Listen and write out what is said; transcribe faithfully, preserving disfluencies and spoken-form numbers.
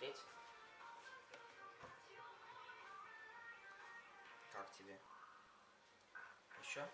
посмотреть. Как тебе? Еще?